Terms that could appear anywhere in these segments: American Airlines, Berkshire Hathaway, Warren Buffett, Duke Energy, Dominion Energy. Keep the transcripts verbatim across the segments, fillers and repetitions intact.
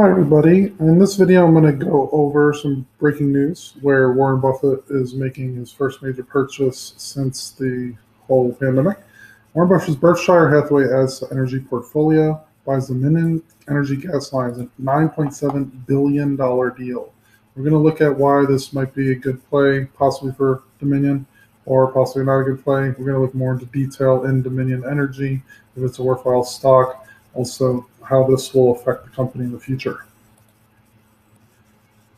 Hi everybody, in this video I'm going to go over some breaking news where Warren Buffett is making his first major purchase since the whole pandemic. Warren Buffett's Berkshire Hathaway adds to energy portfolio, buys the Dominion Energy gas lines, a nine point seven billion dollars deal. We're going to look at why this might be a good play, possibly for Dominion, or possibly not a good play. We're going to look more into detail in Dominion Energy, if it's a worthwhile stock, also how this will affect the company in the future.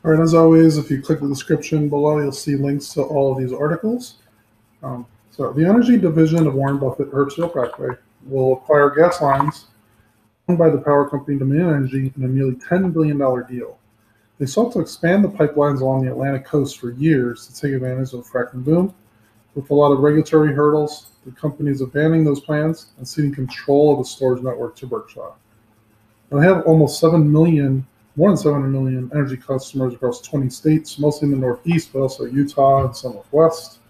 All right, as always, if you click the description below, you'll see links to all of these articles. Um, so the energy division of Warren Buffett Berkshire Hathaway will acquire gas lines owned by the power company Dominion Energy in a nearly ten billion dollars deal. They sought to expand the pipelines along the Atlantic coast for years to take advantage of the fracking boom. With a lot of regulatory hurdles, the company is abandoning those plans and ceding control of the storage network to Berkshire. Now, they have almost seven million, more than seven million energy customers across twenty states, mostly in the Northeast, but also Utah and some Northwest.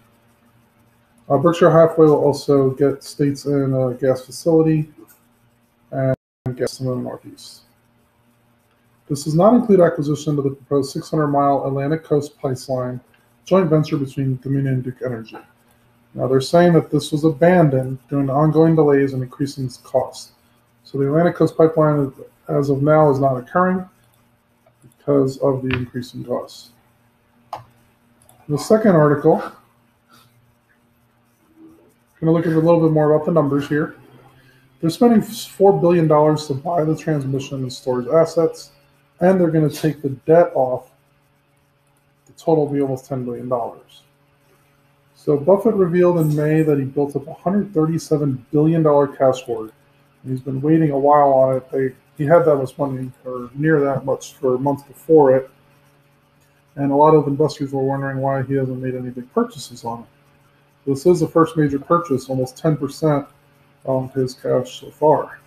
Uh, Berkshire Hathaway will also get states in a gas facility and gas in the Northeast. This does not include acquisition of the proposed six hundred mile Atlantic Coast pipeline joint venture between Dominion and Duke Energy. Now, they're saying that this was abandoned due to ongoing delays and increasing costs. So the Atlantic Coast Pipeline, as of now, is not occurring because of the increase in costs. The second article, I'm going to look at a little bit more about the numbers here. They're spending four billion dollars to buy the transmission and storage assets, and they're going to take the debt off. The total will be almost ten billion dollars. So Buffett revealed in May that he built up one hundred thirty-seven billion dollars cash hoard. He's been waiting a while on it. They, he had that much money, or near that much, for months before it. And a lot of investors were wondering why he hasn't made any big purchases on it. This is the first major purchase, almost ten percent of his cash so far.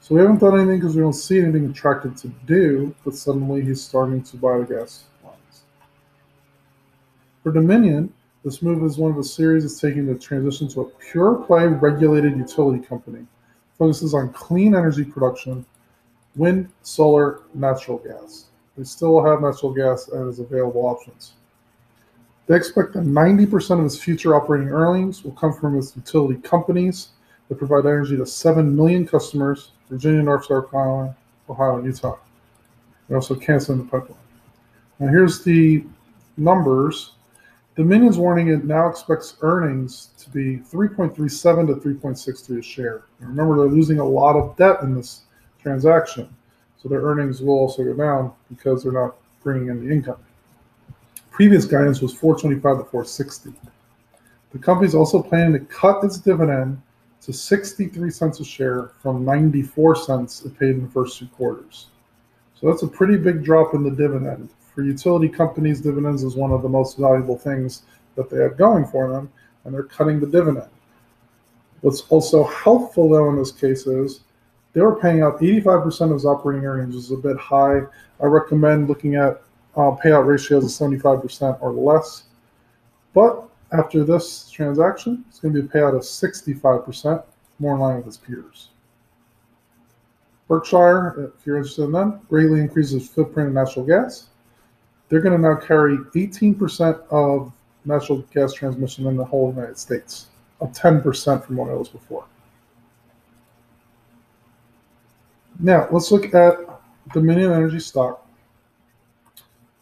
So we haven't done anything because we don't see anything attractive to do, but suddenly he's starting to buy the gas lines. For Dominion, this move is one of a series that's taking the transition to a pure-play regulated utility company. Focuses on clean energy production, wind, solar, natural gas. They still have natural gas as available options. They expect that ninety percent of its future operating earnings will come from its utility companies that provide energy to seven million customers, Virginia, North Carolina, Ohio, and Utah. They're also canceling the pipeline. Now here's the numbers. Dominion's warning it now expects earnings to be three point three seven to three point six three a share. And remember, they're losing a lot of debt in this transaction, so their earnings will also go down because they're not bringing in the income. Previous guidance was four twenty-five to four sixty. The company's also planning to cut its dividend to sixty-three cents a share from ninety-four cents it paid in the first two quarters. So that's a pretty big drop in the dividend. For utility companies, dividends is one of the most valuable things that they have going for them, and they're cutting the dividend. What's also helpful, though, in this case is they were paying out eighty-five percent of his operating earnings, which is a bit high. I recommend looking at uh, payout ratios of seventy-five percent or less. But after this transaction, it's going to be a payout of sixty-five percent, more in line with its peers. Berkshire, if you're interested in them, greatly increases its footprint in natural gas. They're going to now carry eighteen percent of natural gas transmission in the whole United States, up ten percent from what it was before. Now, let's look at Dominion Energy stock.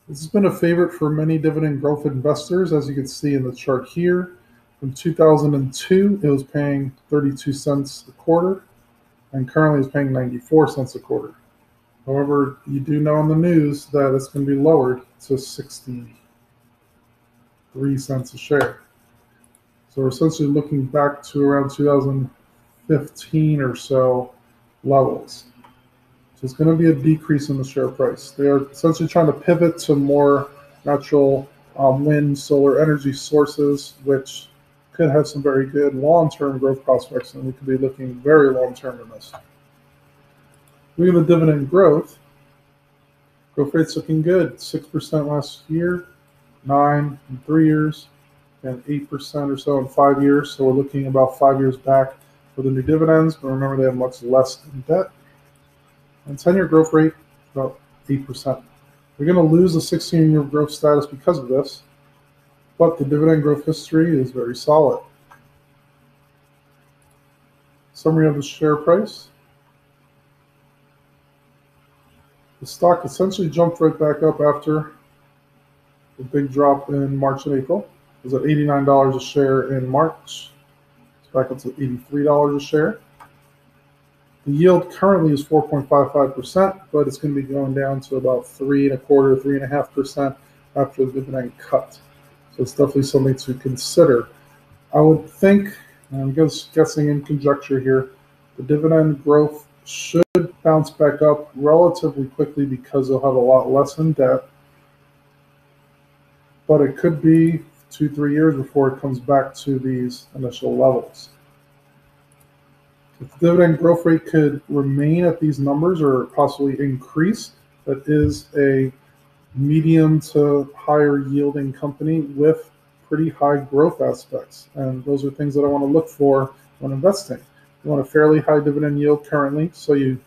This has been a favorite for many dividend growth investors, as you can see in the chart here. From two thousand two, it was paying thirty-two cents a quarter, and currently is paying ninety-four cents a quarter. However, you do know on the news that it's going to be lowered to sixty-three cents a share. So we're essentially looking back to around two thousand fifteen or so levels. So it's going to be a decrease in the share price. They are essentially trying to pivot to more natural um, wind, solar energy sources, which could have some very good long-term growth prospects, and we could be looking very long-term in this. Look at the dividend growth. Growth rate's looking good. six percent last year, nine in three years, and eight percent or so in five years. So we're looking about five years back for the new dividends. But remember, they have much less in debt. and ten-year growth rate about eight percent. They're going to lose the sixteen-year growth status because of this, but the dividend growth history is very solid. Summary of the share price. The stock essentially jumped right back up after the big drop in March and April. It was at eighty-nine dollars a share in March. It's back up to eighty-three dollars a share. The yield currently is four point five five percent, but it's going to be going down to about three and a quarter, three and a half percent after the dividend cut. So it's definitely something to consider. I would think, and I'm just guessing in conjecture here, the dividend growth should bounce back up relatively quickly because they'll have a lot less in debt. But it could be two, three years before it comes back to these initial levels. If the dividend growth rate could remain at these numbers or possibly increase, that is a medium to higher yielding company with pretty high growth aspects. And those are things that I want to look for when investing. You want a fairly high dividend yield currently, so you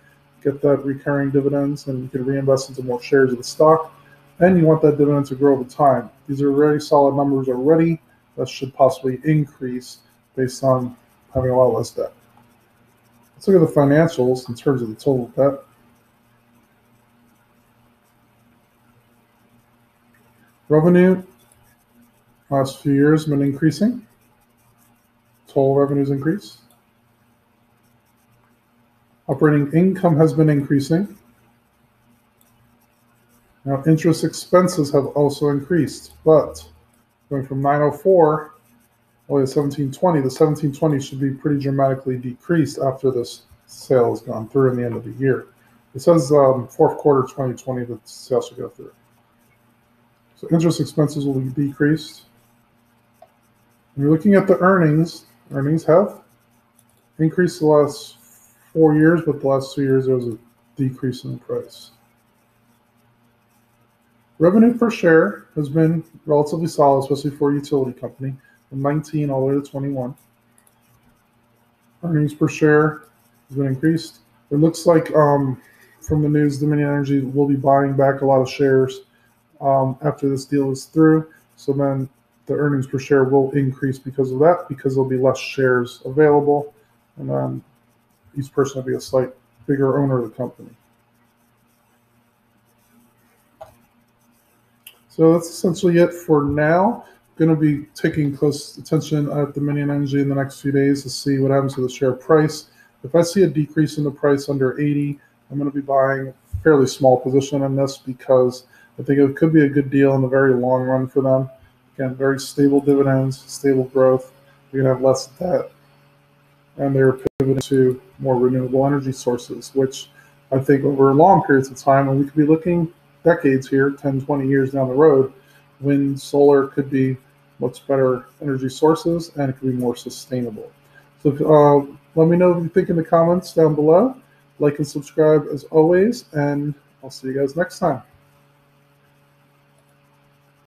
get that recurring dividends and you can reinvest into more shares of the stock. And you want that dividend to grow over time. These are very solid numbers already that should possibly increase based on having a lot less debt. Let's look at the financials in terms of the total debt. Revenue, last few years, been increasing. Total revenues increase. Operating income has been increasing. Now, interest expenses have also increased, but going from nine oh four all the way to seventeen twenty, the seventeen twenty should be pretty dramatically decreased after this sale has gone through in the end of the year. It says um, fourth quarter twenty twenty that the sale should go through. So interest expenses will be decreased. When you're looking at the earnings, earnings have increased the last four years, but the last two years there was a decrease in the price. Revenue per share has been relatively solid, especially for a utility company, from nineteen all the way to twenty-one. Earnings per share has been increased. It looks like um, from the news, Dominion Energy will be buying back a lot of shares um, after this deal is through. So then the earnings per share will increase because of that, because there'll be less shares available. And then each person will be a slight bigger owner of the company. So that's essentially it for now. I'm going to be taking close attention at Dominion Energy in the next few days to see what happens to the share price. If I see a decrease in the price under eighty, I'm going to be buying a fairly small position in this because I think it could be a good deal in the very long run for them. Again, very stable dividends, stable growth. You're going to have less debt. And they're pivoting to more renewable energy sources, which I think over long periods of time, and we could be looking decades here, ten, twenty years down the road, wind, solar could be much better energy sources and it could be more sustainable. So uh, let me know what you think in the comments down below. Like and subscribe as always, and I'll see you guys next time.